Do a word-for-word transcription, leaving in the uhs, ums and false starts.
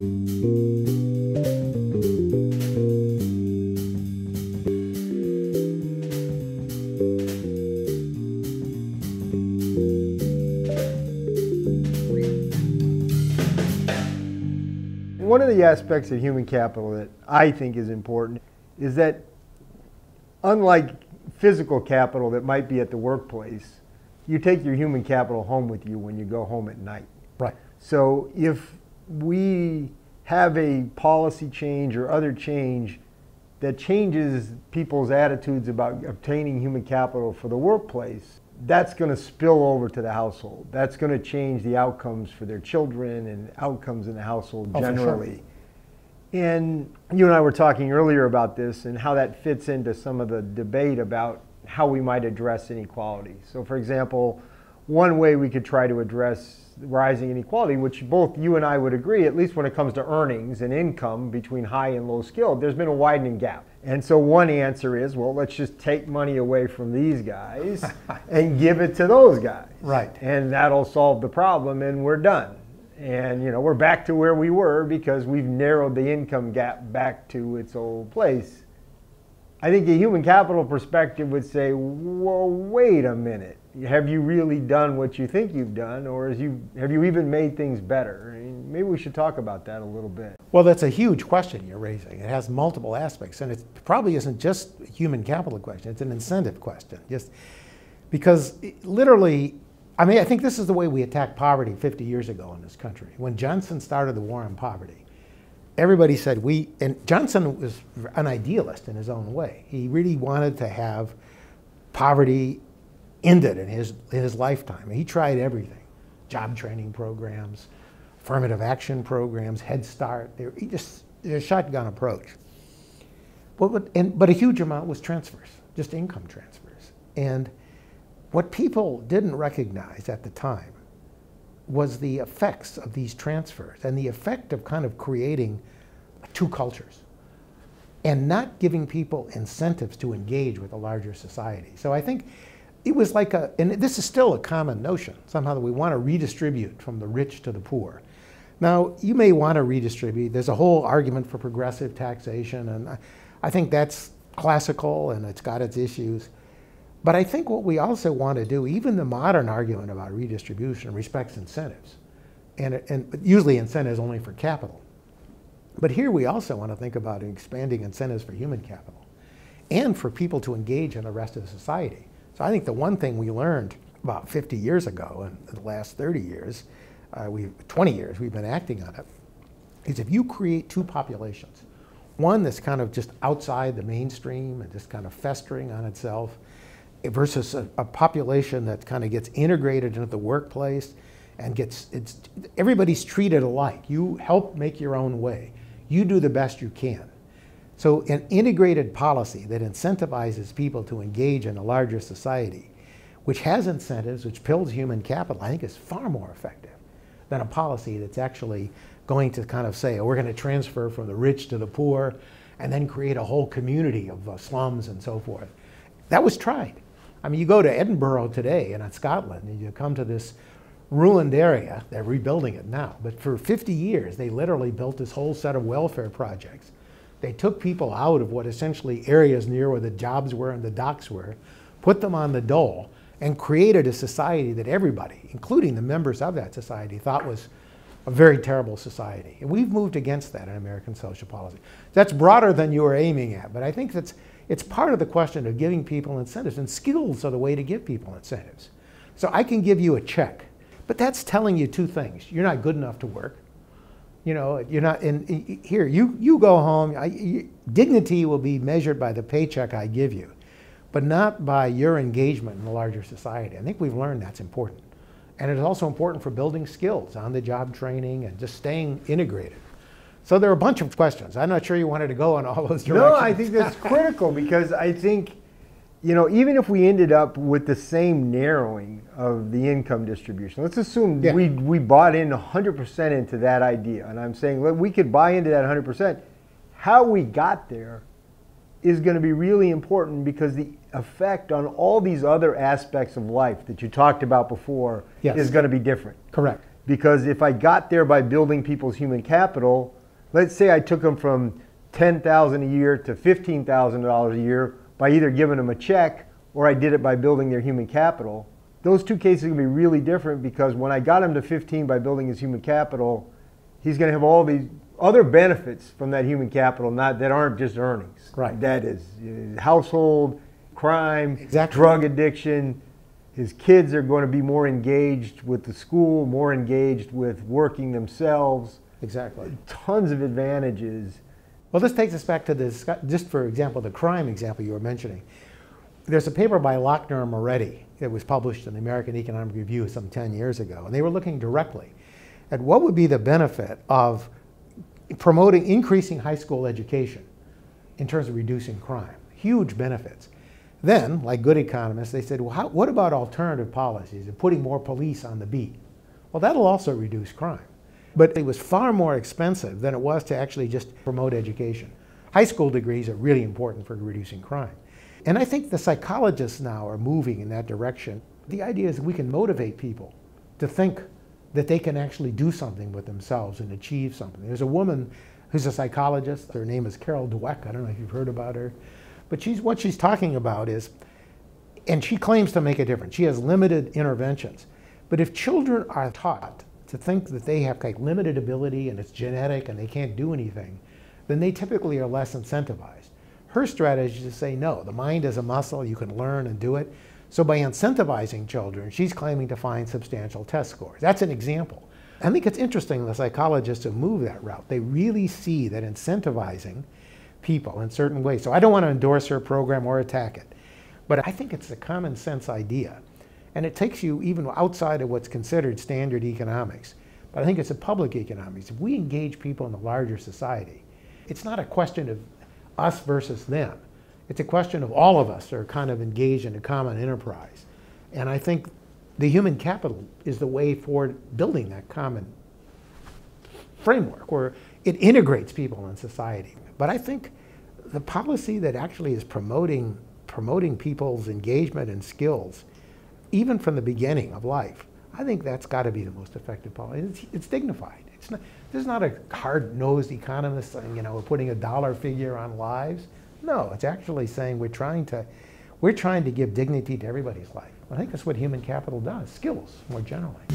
One of the aspects of human capital that I think is important is that, unlike physical capital that might be at the workplace, you take your human capital home with you when you go home at night. Right. So if we have a policy change or other change that changes people's attitudes about obtaining human capital for the workplace, that's going to spill over to the household. That's going to change the outcomes for their children and outcomes in the household oh, generally. For sure. And you and I were talking earlier about this and how that fits into some of the debate about how we might address inequality. So for example, one way we could try to address rising inequality, which both you and I would agree, at least when it comes to earnings and income between high and low skilled, there's been a widening gap. And so one answer is, well, let's just take money away from these guys and give it to those guys. Right. And that'll solve the problem and we're done. And, you know, we're back to where we were because we've narrowed the income gap back to its old place. I think the human capital perspective would say, well, wait a minute. Have you really done what you think you've done, or is you, have you even made things better? I mean, maybe we should talk about that a little bit. Well, that's a huge question you're raising. It has multiple aspects, and it probably isn't just a human capital question. It's an incentive question. Just because it, literally, I mean, I think this is the way we attacked poverty fifty years ago in this country. When Johnson started the war on poverty, everybody said we, and Johnson was an idealist in his own way. He really wanted to have poverty ended in his, in his lifetime. He tried everything. Job training programs, affirmative action programs, Head Start. They were, he just, a shotgun approach. But, and, but a huge amount was transfers, just income transfers. And what people didn't recognize at the time was the effects of these transfers and the effect of kind of creating two cultures and not giving people incentives to engage with a larger society. So I think it was like a, and this is still a common notion, somehow that we want to redistribute from the rich to the poor. Now, you may want to redistribute. There's a whole argument for progressive taxation, and I think that's classical and it's got its issues. But I think what we also want to do, even the modern argument about redistribution, respects incentives, and, and usually incentives only for capital. But here we also want to think about expanding incentives for human capital and for people to engage in the rest of the society. So I think the one thing we learned about fifty years ago, and the last thirty years, uh, we've, twenty years we've been acting on it, is if you create two populations, one that's kind of just outside the mainstream and just kind of festering on itself, versus a, a population that kind of gets integrated into the workplace and gets, it's, everybody's treated alike. You help make your own way. You do the best you can. So an integrated policy that incentivizes people to engage in a larger society, which has incentives, which builds human capital, I think is far more effective than a policy that's actually going to kind of say, oh, we're going to transfer from the rich to the poor and then create a whole community of uh, slums and so forth. That was tried. I mean, you go to Edinburgh today and in Scotland, and you come to this ruined area. They're rebuilding it now. But for fifty years, they literally built this whole set of welfare projects. They took people out of what essentially areas near where the jobs were and the docks were, put them on the dole, and created a society that everybody, including the members of that society, thought was a very terrible society. And we've moved against that in American social policy. That's broader than you were aiming at, but I think that's, it's part of the question of giving people incentives, and skills are the way to give people incentives. So I can give you a check, but that's telling you two things. You're not good enough to work. You know, you're not, and here, you, you go home, I, you, dignity will be measured by the paycheck I give you, but not by your engagement in the larger society. I think we've learned that's important. And it's also important for building skills, on-the-job training, and just staying integrated. So there are a bunch of questions. I'm not sure you wanted to go in all those directions. No, I think that's critical because I think, you know, even if we ended up with the same narrowing of the income distribution, let's assume yeah. we, we bought in one hundred percent into that idea. And I'm saying well, we could buy into that one hundred percent. How we got there is going to be really important because the effect on all these other aspects of life that you talked about before yes. is going to be different. Correct. Because if I got there by building people's human capital, let's say I took them from ten thousand dollars a year to fifteen thousand dollars a year by either giving them a check or I did it by building their human capital. Those two cases are going to be really different, because when I got him to fifteen by building his human capital, he's going to have all these other benefits from that human capital, not that aren't just earnings. Right. That is uh, household, crime, exactly. Drug addiction. His kids are going to be more engaged with the school, more engaged with working themselves. Exactly. Tons of advantages. Well, this takes us back to this, just for example, the crime example you were mentioning. There's a paper by Lochner and Moretti that was published in the American Economic Review some ten years ago, and they were looking directly at what would be the benefit of promoting increasing high school education in terms of reducing crime. Huge benefits. Then, like good economists, they said, well, how, what about alternative policies and putting more police on the beat? Well, that'll also reduce crime. But it was far more expensive than it was to actually just promote education. High school degrees are really important for reducing crime. And I think the psychologists now are moving in that direction. The idea is we can motivate people to think that they can actually do something with themselves and achieve something. There's a woman who's a psychologist. Her name is Carol Dweck. I don't know if you've heard about her. But she's, what she's talking about is, and she claims to make a difference. She has limited interventions. But if children are taught to think that they have like limited ability and it's genetic and they can't do anything, then they typically are less incentivized. Her strategy is to say, no, the mind is a muscle, you can learn and do it. So by incentivizing children, she's claiming to find substantial test scores. That's an example. I think it's interesting the psychologists who move that route. They really see that incentivizing people in certain ways. So I don't want to endorse her program or attack it, but I think it's a common sense idea. And it takes you even outside of what's considered standard economics. But I think it's a public economics. If we engage people in the larger society, it's not a question of us versus them. It's a question of all of us are kind of engaged in a common enterprise. And I think the human capital is the way for building that common framework where it integrates people in society. But I think the policy that actually is promoting, promoting people's engagement and skills, even from the beginning of life, I think that's got to be the most effective policy. It's, it's dignified. It's not, there's not a hard-nosed economist saying, you know, we're putting a dollar figure on lives. No, it's actually saying we're trying to, we're trying to give dignity to everybody's life. I think that's what human capital does, skills more generally.